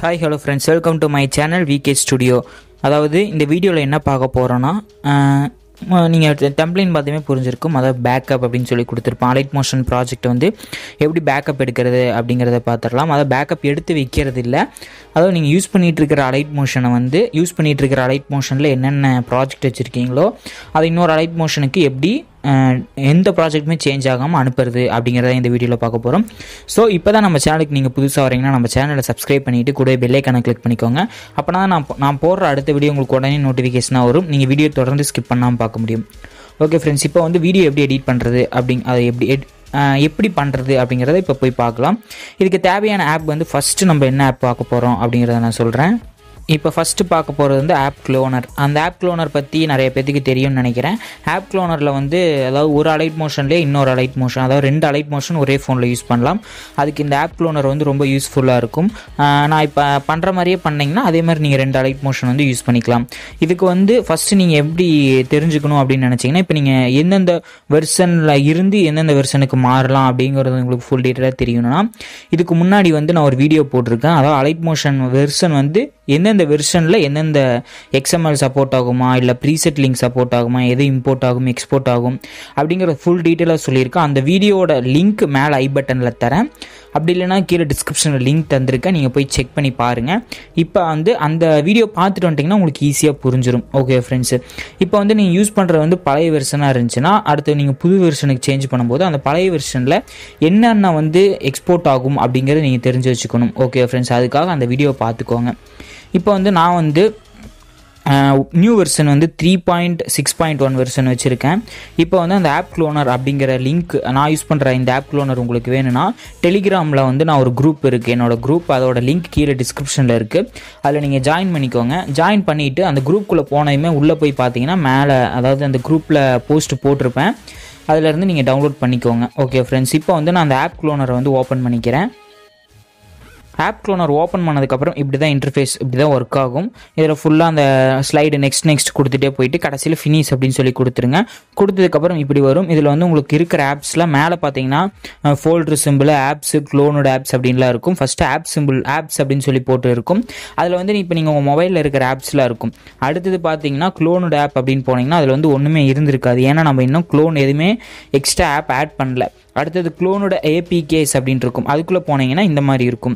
Hi, hello friends, welcome to my channel VK Studio. அதாவது இந்த வீடியோல என்ன பார்க்க போறோம்னா நீங்க டெம்ப்ளேட் பார்த்தீமே புரிஞ்சிருக்கும். அத பேக்கப் அப்படினு சொல்லி கொடுத்திருப்பாங்க. Alight Motion ப்ராஜெக்ட் வந்து எப்படி பேக்கப் எடுக்கிறது அப்படிங்கறதை பாத்துறலாம். அத பேக்கப் எடுத்து வைக்கிறது இல்ல. அதாவது நீங்க யூஸ் பண்ணிட்டு இருக்கிற Alight Motion வந்து யூஸ் பண்ணிட்டு இருக்கிற Alight Motionல என்னென்ன ப்ராஜெக்ட் வச்சிருக்கீங்களோ அது இன்னொரு Alight Motionக்கு எப்படி எந்த ப்ராஜெக்ட் மே சேஞ்ச் ஆகாம அனுப்புறது அப்படிங்கறத இந்த வீடியோல பார்க்க போறோம். சோ இப்போதான் நம்ம சேனலுக்கு நீங்க புதுசா வரீங்கன்னா நம்ம சேனலை சப்ஸ்கிரைப் பண்ணிட்டு கூடவே பெல் ஐகானை கிளிக் பண்ணிக்கோங்க. அப்பனா நான் போடுற அடுத்த வீடியோ உங்களுக்கு உடனே நோட்டிஃபிகேஷனா வரும். நீங்க வீடியோ தொடர்ந்து ஸ்கிப் பண்ணாம பார்க்க முடியும். ஓகே ஃப்ரெண்ட்ஸ், இப்போ வந்து வீடியோ எப்படி எடிட் பண்றது எப்படி பண்றது அப்படிங்கறதை இப்போ போய் பார்க்கலாம். இதுக்கு தேவையான ஆப் வந்து ஃபர்ஸ்ட் நம்ம என்ன ஆப் பார்க்க போறோம் அப்படிங்கறத நான் சொல்றேன். இப்போ ஃபஸ்ட்டு பார்க்க போகிறது வந்து ஆப் க்ளோனர். அந்த ஆப் க்ளோனர் பற்றி நிறைய பேருக்கு தெரியும்னு நினைக்கிறேன். ஆப் க்ளோனரில் வந்து அதாவது ஒரு Alight Motionலேயே இன்னொரு Alight Motion, அதாவது ரெண்டு Alight Motion ஒரே ஃபோனில் யூஸ் பண்ணலாம். அதுக்கு இந்த ஆப் க்ளோனர் வந்து ரொம்ப யூஸ்ஃபுல்லாக இருக்கும். நான் இப்போ பண்ணுற மாதிரியே பண்ணிங்கன்னா அதே மாதிரி நீங்கள் ரெண்டு Alight Motion வந்து யூஸ் பண்ணிக்கலாம். இதுக்கு வந்து ஃபஸ்ட்டு நீங்கள் எப்படி தெரிஞ்சுக்கணும் அப்படின்னு நினச்சிங்கன்னா, இப்போ நீங்கள் எந்தெந்த வெர்ஷனில் இருந்து எந்தெந்த வெர்ஷனுக்கு மாறலாம் அப்படிங்கிறது உங்களுக்கு ஃபுல் டீட்டெயிலாக தெரியணும்னா, இதுக்கு முன்னாடி வந்து நான் ஒரு வீடியோ போட்டிருக்கேன். அதாவது Alight Motion வெர்ஷன் வந்து எந்தெந்த வெர்ஷனில் எந்தெந்த XML சப்போர்ட் ஆகுமா, இல்லை ப்ரீசெட் லிங்க் சப்போர்ட் ஆகுமா, எது இம்போர்ட் ஆகும் எக்ஸ்போர்ட் ஆகும் அப்படிங்கிற ஃபுல் டீட்டெயிலாக சொல்லியிருக்கேன். அந்த வீடியோட லிங்க் மேலே ஐ பட்டனில் தரேன். அப்படி இல்லைனா கீழே டிஸ்கிரிப்ஷனில் லிங்க் தந்திருக்கேன், நீங்கள் போய் செக் பண்ணி பாருங்கள். இப்போ வந்து அந்த வீடியோ பார்த்துட்டு வந்துட்டிங்கன்னா உங்களுக்கு ஈஸியாக புரிஞ்சிடும். ஓகே ஃப்ரெண்ட்ஸ், இப்போ வந்து நீங்கள் யூஸ் பண்ணுறது வந்து பழைய வெர்ஷனாக இருந்துச்சுன்னா அடுத்து நீங்கள் புது வெர்ஷனுக்கு சேஞ்ச் பண்ணும்போது அந்த பழைய வெர்ஷனில் என்னென்ன வந்து எக்ஸ்போர்ட் ஆகும் அப்படிங்கிறத நீங்கள் தெரிஞ்சு வச்சுக்கணும். ஓகே ஃப்ரெண்ட்ஸ், அதுக்காக அந்த வீடியோ பார்த்துக்கோங்க. இப்போ வந்து நான் வந்து நியூ வெர்ஷன் வந்து 3.6.1 வெர்ஷன் வச்சுருக்கேன். இப்போ வந்து அந்த ஆப் க்ளோனர் அப்படிங்கிற லிங்க் நான் யூஸ் பண்ணுற இந்த ஆப் க்ளோனர் உங்களுக்கு வேணும்னா டெலிகிராமில் வந்து நான் ஒரு குரூப் இருக்குது, என்னோடய குரூப். அதோட லிங்க் கீழே டிஸ்கிரிப்ஷனில் இருக்குது. அதில் நீங்கள் ஜாயின் பண்ணிக்கோங்க. ஜாயின் பண்ணிவிட்டு அந்த குரூப்புக்குள்ளே போனையுமே உள்ளே போய் பார்த்தீங்கன்னா மேலே அதாவது அந்த குரூப்பில் போஸ்ட்டு போட்டிருப்பேன். அதிலேருந்து நீங்கள் டவுன்லோட் பண்ணிக்கோங்க. ஓகே ஃப்ரெண்ட்ஸ், இப்போ வந்து நான் அந்த ஆப் க்ளோனரை வந்து ஓப்பன் பண்ணிக்கிறேன். ஆப் க்ளோனர் ஓப்பன் பண்ணதுக்கப்புறம் இப்படி தான் இன்டர்ஃபேஸ், இப்படி தான் ஒர்க் ஆகும். இதில் ஃபுல்லாக அந்த ஸ்லைடு நெக்ஸ்ட் நெக்ஸ்ட் கொடுத்துட்டே போயிட்டு கடைசியில் ஃபினிஷ் அப்படின்னு சொல்லி கொடுத்துருங்க. கொடுத்ததுக்கப்புறம் இப்படி வரும். இதில் வந்து உங்களுக்கு இருக்கிற ஆப்ஸ்லாம் மேலே பார்த்தீங்கன்னா ஃபோல்டர் சிம்பிள், ஆப்ஸு, க்ளோனோட ஆப்ஸ் அப்படின்லாம் இருக்கும். ஃபஸ்ட்டு ஆப் சிம்பிள் ஆப்ஸ் அப்படின்னு சொல்லி போட்டு இருக்கும். அதில் வந்து இப்போ நீங்கள் உங்கள் மொபைலில் இருக்கிற ஆப்ஸ்லாம் இருக்கும். அடுத்தது பார்த்தீங்கன்னா க்ளோனோட ஆப் அப்படின்னு போனீங்கன்னா அதில் வந்து ஒன்றுமே இருந்திருக்காது. ஏன்னா நம்ம இன்னும் க்ளோன் எதுவுமே எக்ஸ்ட்ரா ஆப் ஆட் பண்ணல. அடுத்தது க்ளோனோட APKs அப்படின்னு இருக்கும். அதுக்குள்ளே போனீங்கன்னா இந்த மாதிரி இருக்கும்.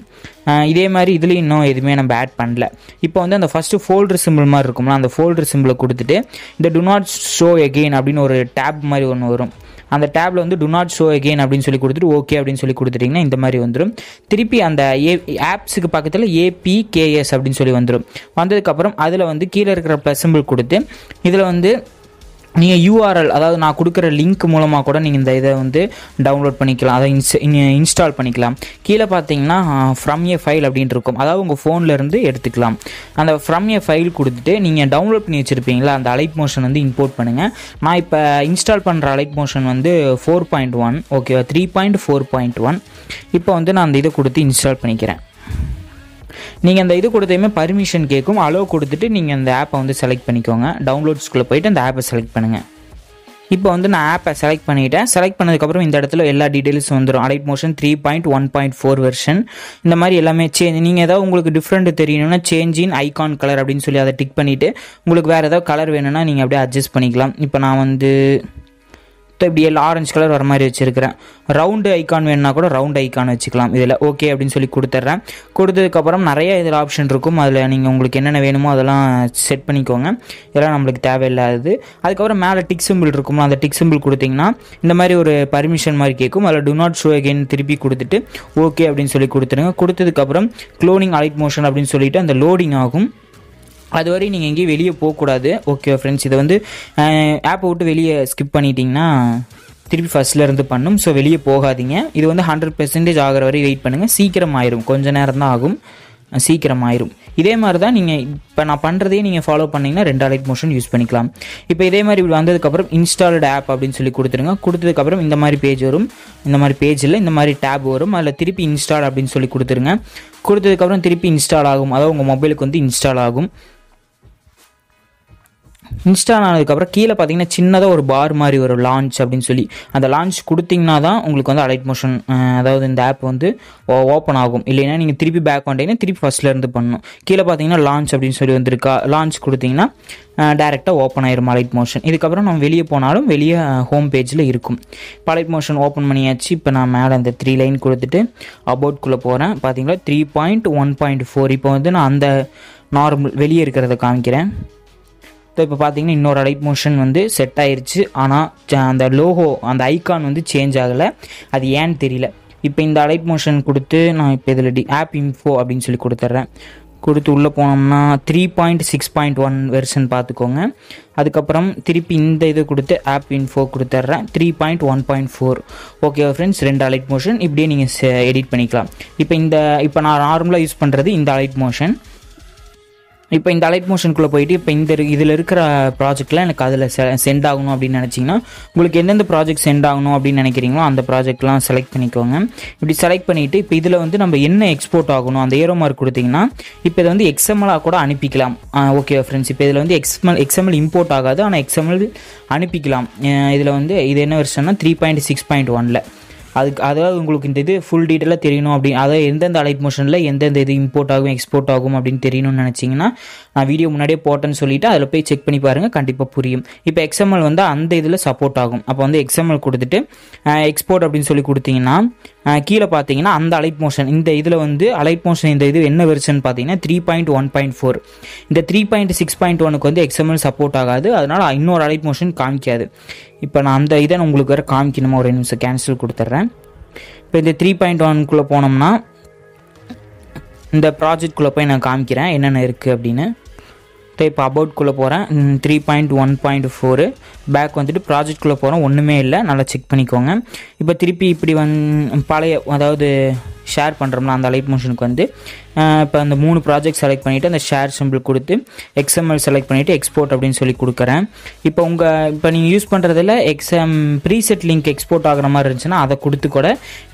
இதே மாதிரி இதுலேயும் இன்னும் எதுவுமே நம்ம ஆட் பண்ணல. இப்போ வந்து அந்த ஃபஸ்ட்டு ஃபோல்டர் சிம்பிள் மாதிரி இருக்கும்ல, அந்த ஃபோல்டர் சிம்பிளை கொடுத்துட்டு இந்த டு நாட் ஷோ எகெயின் அப்படின்னு ஒரு டேப் மாதிரி ஒன்று வரும். அந்த டேப்பில் வந்து டு நாட் ஷோ எகெயின் அப்படின்னு சொல்லி கொடுத்துட்டு ஓகே அப்படின்னு சொல்லி கொடுத்துட்டிங்கன்னா இந்த மாதிரி வந்துடும். திருப்பி அந்த ஆப்ஸுக்கு பக்கத்தில் APKs அப்படின்னு சொல்லி வந்துடும். வந்ததுக்கப்புறம் அதில் வந்து கீழே இருக்கிற ப்ளஸ் சிம்பிள் கொடுத்து இதில் வந்து நீங்கள் URL, அதாவது நான் கொடுக்குற லிங்க் மூலமாக கூட நீங்கள் இந்த இதை வந்து டவுன்லோட் பண்ணிக்கலாம், அதை இன்ஸ்டால் பண்ணிக்கலாம். கீழே பார்த்தீங்கன்னா ஃப்ரம் ஏ ஃபைல் அப்படின்ட்டு இருக்கும். அதாவது உங்கள் ஃபோன்லேருந்து எடுத்துக்கலாம். அந்த ஃப்ரம் ஏ ஃபைல் கொடுத்துட்டு நீங்கள் டவுன்லோட் பண்ணி வச்சுருப்பீங்களா அந்த Alight Motion வந்து இம்போர்ட் பண்ணுங்கள். நான் இப்போ இன்ஸ்டால் பண்ணுற Alight Motion வந்து 4.1, ஓகேவா, 3.4.1. இப்போ வந்து நான் அந்த இதை கொடுத்து இன்ஸ்டால் பண்ணிக்கிறேன். நீங்கள் அந்த இது கொடுத்தையுமே பர்மிஷன் கேட்கும். அலோ கொடுத்துட்டு நீங்கள் அந்த ஆப்பை வந்து செலக்ட் பண்ணிக்கோங்க. டவுன்லோட்ஸ்குள்ளே போயிட்டு அந்த ஆப்பை செலக்ட் பண்ணுங்கள். இப்போ வந்து நான் ஆப்பை செலக்ட் பண்ணிவிட்டேன். செலக்ட் பண்ணதுக்கப்புறம் இந்த இடத்துல எல்லா டீட்டெயில்ஸும் வந்துடும். Alight Motion 3.1.4 வெர்ஷன் இந்த மாதிரி எல்லாமே சேஞ்ச். நீங்கள் ஏதாவது உங்களுக்கு டிஃப்ரெண்ட் தெரியணும்னா சேஞ்ச் இன் ஐகான் கலர் அப்படின்னு சொல்லி அதை டிக் பண்ணிவிட்டு உங்களுக்கு வேறு ஏதாவது கலர் வேணும்னா நீங்கள் அப்படியே அட்ஜஸ்ட் பண்ணிக்கலாம். இப்போ நான் வந்து இப்படி எல்லாம் ஆரஞ்சு கலர் வர மாதிரி வச்சுருக்கிறேன். ரவுண்டு ஐக்கான் வேணுன்னா கூட ரவுண்ட் ஐக்கான் வச்சுக்கலாம். இதில் ஓகே அப்படின்னு சொல்லி கொடுத்துட்றேன். கொடுத்ததுக்கப்புறம் நிறைய இதில் ஆப்ஷன் இருக்கும். அதில் நீங்கள் உங்களுக்கு என்னென்ன வேணுமோ அதெல்லாம் செட் பண்ணிக்கோங்க. இதெல்லாம் நம்மளுக்கு தேவையில்லாது. அதுக்கப்புறம் மேலே டிக் சிம்பிள் இருக்குமா, அந்த டிக் சிம்பிள் கொடுத்திங்கன்னா இந்த மாதிரி ஒரு பர்மிஷன் மாதிரி கேட்கும். அதில் டு நாட் ஷோ எகெயின் திருப்பி கொடுத்துட்டு ஓகே அப்படின்னு சொல்லி கொடுத்துருங்க. கொடுத்ததுக்கப்புறம் க்ளோனிங் Alight Motion அப்படின்னு சொல்லிவிட்டு அந்த லோடிங் ஆகும். அதுவரை நீங்கள் எங்கேயும் வெளியே போகக்கூடாது. ஓகே ஃப்ரெண்ட்ஸ், இதை வந்து ஆப்பை விட்டு வெளியே ஸ்கிப் பண்ணிட்டீங்கன்னா திருப்பி ஃபஸ்ட்லேருந்து பண்ணும். ஸோ வெளியே போகாதீங்க. இது வந்து 100% ஆகிற வரை வெயிட் பண்ணுங்கள். சீக்கிரம் ஆயிரும், கொஞ்சம் நேரம் தான் ஆகும், சீக்கிரம் ஆயிரும். இதே மாதிரி தான் நீங்கள் இப்போ நான் பண்ணுறதையே நீங்கள் ஃபாலோ பண்ணிங்கன்னா ரெண்டு Alight Motion யூஸ் பண்ணிக்கலாம். இப்போ இதே மாதிரி இப்படி வந்ததுக்கப்புறம் இன்ஸ்டால்டு ஆப் அப்படின்னு சொல்லி கொடுத்துருங்க. கொடுத்ததுக்கப்புறம் இந்த மாதிரி பேஜ் வரும். இந்த மாதிரி பேஜில் இந்த மாதிரி டேப் வரும். அதில் திருப்பி இன்ஸ்டால் அப்படின்னு சொல்லி கொடுத்துருங்க. கொடுத்ததுக்கப்புறம் திருப்பி இன்ஸ்டால் ஆகும். அதாவது உங்கள் மொபைலுக்கு வந்து இன்ஸ்டால் ஆகும். இன்ஸ்டால் ஆனதுக்கப்புறம் கீழே பார்த்தீங்கன்னா சின்னதாக ஒரு பார் மாதிரி ஒரு லான்ச் அப்படின்னு சொல்லி அந்த லான்ச் கொடுத்தீங்கன்னா தான் உங்களுக்கு வந்து அலைட் மோஷன் அதாவது இந்த ஆப் வந்து ஓப்பன் ஆகும். இல்லைன்னா நீங்கள் திருப்பி பேக் பண்ணிட்டீங்கன்னா திருப்பி ஃபஸ்ட்லேருந்து பண்ணணும். கீழே பார்த்தீங்கன்னா லான்ச் அப்படின்னு சொல்லி வந்துருக்கா, லான்ச் கொடுத்தீங்கன்னா டேரெக்டாக ஓப்பன் ஆயிரும் அலைட் மோஷன். இதுக்கப்புறம் நம்ம வெளியே போனாலும் வெளியே ஹோம் பேஜில் இருக்கும். இப்போ அலைட் மோஷன் ஓப்பன் பண்ணியாச்சு. இப்போ நான் மேலே அந்த 3 லைன் கொடுத்துட்டு அபவுட்குள்ளே போகிறேன். பார்த்தீங்களா 3.1.4. இப்போ வந்து நான் அந்த நார்மல் வெளியே இருக்கிறத காமிக்கிறேன். இப்போ பார்த்தீங்கன்னா இன்னொரு அலைட் மோஷன் வந்து செட் ஆயிடுச்சு. ஆனால் அந்த லோகோ அந்த ஐக்கான் வந்து சேஞ்ச் ஆகலை, அது ஏன்னு தெரியல. இப்போ இந்த அலைட் மோஷன் கொடுத்து நான் இப்போ இதில் ஆப் இன்ஃபோ அப்படின்னு சொல்லி கொடுத்துட்றேன். கொடுத்து உள்ளே போனோம்னா 3.6.1 வெர்ஷன் பார்த்துக்கோங்க. அதுக்கப்புறம் திருப்பி இந்த இது கொடுத்து ஆப் இன்ஃபோ கொடுத்துட்றேன் 3.1.4. ஓகே ஃப்ரெண்ட்ஸ், 2 அலைட் மோஷன் இப்படியே நீங்கள் எடிட் பண்ணிக்கலாம். இப்போ நான் நார்மலாக யூஸ் பண்ணுறது இந்த அலைட் மோஷன். இப்போ இந்த அலைட் மோஷனுக்குள்ளே போயிட்டு இப்போ இந்த இதில் இருக்கிற ப்ராஜெக்டில் எனக்கு அதில் சென்ட் ஆகணும் அப்படின்னு நினச்சிங்கன்னா உங்களுக்கு எந்தெந்த ப்ராஜெக்ட் சென்ட் ஆகணும் அப்படின்னு நினைக்கிறீங்களோ அந்த ப்ராஜெக்ட்லாம் செலக்ட் பண்ணிக்கோங்க. இப்படி செலக்ட் பண்ணிவிட்டு இப்போ இதில் வந்து நம்ம என்ன எக்ஸ்போர்ட் ஆகணும் அந்த ஏரோ மார்க் கொடுத்தீங்கன்னா இப்போ இதை வந்து எக்ஸ்எம்எல்லாக கூட அனுப்பிக்கலாம். ஓகே ஃப்ரெண்ட்ஸ், இப்போ இதில் வந்து எக்ஸ்எம்எல் இம்போர்ட் ஆகாது, ஆனால் எக்ஸ்எம்எல் அனுப்பிக்கலாம். இதில் வந்து இது என்ன வருஷன்னா 3.6.1ல். அதாவது உங்களுக்கு இந்த இது ஃபுல் டீட்டெயிலாக தெரியணும் அப்படி, அதாவது எந்தெந்த அலைட் மோஷனில் எந்தெந்த இது இம்போர்ட் ஆகும் எக்ஸ்போர்ட் ஆகும் அப்படின்னு தெரியணும்னு நினச்சிங்கன்னா நான் வீடியோ முன்னாடியே போட்டேன்னு சொல்லிவிட்டு அதில் போய் செக் பண்ணி பாருங்கள், கண்டிப்பாக புரியும். இப்போ எக்ஸ்எம்எல் வந்து அந்த இதில் சப்போர்ட் ஆகும். அப்போ வந்து எக்ஸ்எம்எல் கொடுத்துட்டு எக்ஸ்போர்ட் அப்படின்னு சொல்லி கொடுத்தீங்கன்னா கீழே பார்த்தீங்கன்னா அந்த அலைட் மோஷன் இந்த இதில் வந்து அலைட் மோஷன் இந்த இது என்ன வெர்ஷன் பார்த்தீங்கன்னா 3.1.4. இந்த 3.6.1க்கு வந்து எக்ஸ்எம்எல் சப்போர்ட் ஆகாது, அதனால் இன்னொரு அலைட் மோஷன் காமிக்காது. இப்போ நான் அந்த இதை உங்களுக்கு வேறு காமிக்கணுமா, ஒரு நிமிஷம் கேன்சல் கொடுத்துட்றேன். இப்போ இந்த 3.1க்குள்ளே போனோம்னா இந்த ப்ராஜெக்ட்குள்ளே போய் நான் காமிக்கிறேன் என்னென்ன இருக்குது அப்படின்னு. இப்போ அபவுட்குள்ளே போகிறேன் 3.1.4, பேக் வந்துட்டு ப்ராஜெக்ட்குள்ளே போகிறோம், ஒன்றுமே இல்லை, நல்லா செக் பண்ணிக்கோங்க. இப்போ திருப்பி இப்படி பழைய அதாவது ஷேர் பண்ணுறோம்னா அந்த அலைட் மோஷனுக்கு வந்து இப்போ அந்த 3 ப்ராஜெக்ட் செலக்ட் பண்ணிவிட்டு அந்த ஷேர் சிம்பிள் கொடுத்து எக்ஸ்எம்எல் செலக்ட் பண்ணிவிட்டு எக்ஸ்போர்ட் அப்படின்னு சொல்லி கொடுக்குறேன். இப்போ இப்போ நீங்கள் யூஸ் பண்ணுறதில் ப்ரீசெட் லிங்க் எக்ஸ்போர்ட் ஆகிற மாதிரி இருந்துச்சுன்னா அதை கொடுத்து கூட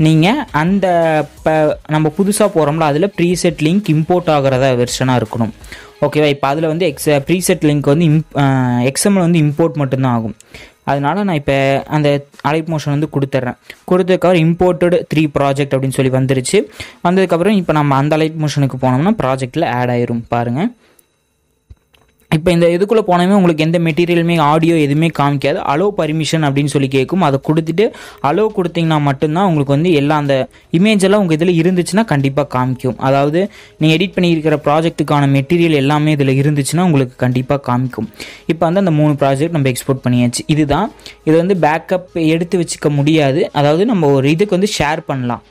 நீங்கள் அந்த இப்போ நம்ம புதுசாக போகிறோம்ல அதில் ப்ரீசெட் லிங்க் இம்போர்ட் ஆகிறதா வெர்ஷனாக இருக்கணும். ஓகேவா, இப்போ அதில் வந்து ப்ரீசெட் லிங்க் வந்து எக்ஸ்எம்எல் வந்து இம்போர்ட் மட்டும்தான் ஆகும். அதனால் நான் இப்போ அந்த அலைட் மோஷன் வந்து கொடுத்துட்றேன். கொடுத்ததுக்கப்புறம் இம்போர்ட்டடு 3 ப்ராஜெக்ட் அப்படின்னு சொல்லி வந்துருச்சு. வந்ததுக்கப்புறம் இப்போ நம்ம அந்த அலைட் மோஷனுக்கு போனோம்னா ப்ராஜெக்டில் ஆட் ஆயிரும் பாருங்கள். இப்போ இந்த இதுக்குள்ளே போனோமே உங்களுக்கு எந்த மெட்டீரியலுமே ஆடியோ எதுவுமே காமிக்காது. அலோ பர்மிஷன் அப்படின்னு சொல்லி கேட்கும், அதை கொடுத்துட்டு அலோ கொடுத்தீங்கன்னா மட்டும்தான் உங்களுக்கு வந்து எல்லா அந்த இமேஜெல்லாம் உங்கள் இதில் இருந்துச்சுன்னா கண்டிப்பாக காமிக்கும். அதாவது நீங்கள் எடிட் பண்ணியிருக்கிற ப்ராஜெக்ட்டுக்கான மெட்டீரியல் எல்லாமே இதில் இருந்துச்சுன்னா உங்களுக்கு கண்டிப்பாக காமிக்கும். இப்போ வந்து அந்த 3 ப்ராஜெக்ட் நம்ம எக்ஸ்போர்ட் பண்ணியாச்சு. இதுதான், இது வந்து பேக்கப் எடுத்து வச்சுக்க முடியாது, அதாவது நம்ம ஒரு இதுக்கு வந்து ஷேர் பண்ணலாம்.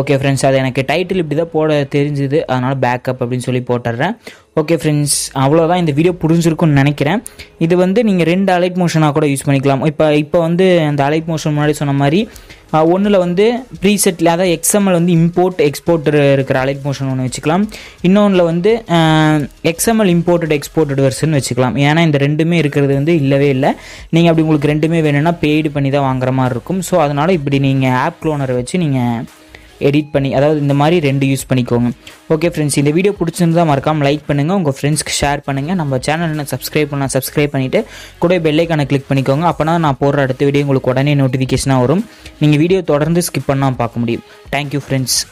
ஓகே ஃப்ரெண்ட்ஸ், அது எனக்கு டைட்டில் இப்படி தான் போட தெரிஞ்சுது, அதனால் பேக்கப் அப்படின்னு சொல்லி போட்டுடுறேன். ஓகே ஃப்ரெண்ட்ஸ், அவ்வளோதான். இந்த வீடியோ புரிஞ்சிருக்குன்னு நினைக்கிறேன். இது வந்து நீங்கள் 2 அலைட் மோஷனாக கூட யூஸ் பண்ணிக்கலாம். இப்போ வந்து அந்த அலைட் மோஷன் முன்னாடி சொன்ன மாதிரி ஒன்றில் வந்து ப்ரீசெட்டில் அதாவது எக்ஸ்எம்எல் வந்து இம்போர்ட் எக்ஸ்போர்ட் இருக்கிற அலைட் மோஷன் ஒன்று வச்சுக்கலாம். இன்னொன்றில் வந்து எக்ஸ்எம்எல் இம்போர்ட்டட் எக்ஸ்போர்ட்டட் வெர்ஷன் வச்சுக்கலாம். ஏன்னா இந்த 2மே இருக்கிறது வந்து இல்லவே இல்லை. நீங்கள் அப்படி உங்களுக்கு 2மே வேணும்னா பெய்டு பண்ணி தான் வாங்குற மாதிரி இருக்கும். ஸோ அதனால் இப்படி நீங்கள் ஆப் க்ளோனரை வச்சு நீங்கள் எடிட் பண்ணி அதாவது இந்த மாதிரி 2 யூஸ் பண்ணிக்கோங்க. ஓகே ஃப்ரெண்ட்ஸ், இந்த வீடியோ பிடிச்சிருந்தா மறக்காமல் லைக் பண்ணுங்கள், உங்கள் ஃப்ரெண்ட்ஸ்க்கு ஷேர் பண்ணுங்கள். நம்ம சேனலை சப்ஸ்கிரைப் பண்ணிவிட்டு கூட பெல் ஐக்கானை கிளிக் பண்ணிக்கோங்க. அப்போனா நான் போடுற அடுத்த வீடியோ உங்களுக்கு உடனே நோட்டிஃபிகேஷனாக வரும். நீங்கள் வீடியோ தொடர்ந்து ஸ்கிப் பண்ணாமல் பார்க்க முடியும். Thank you friends.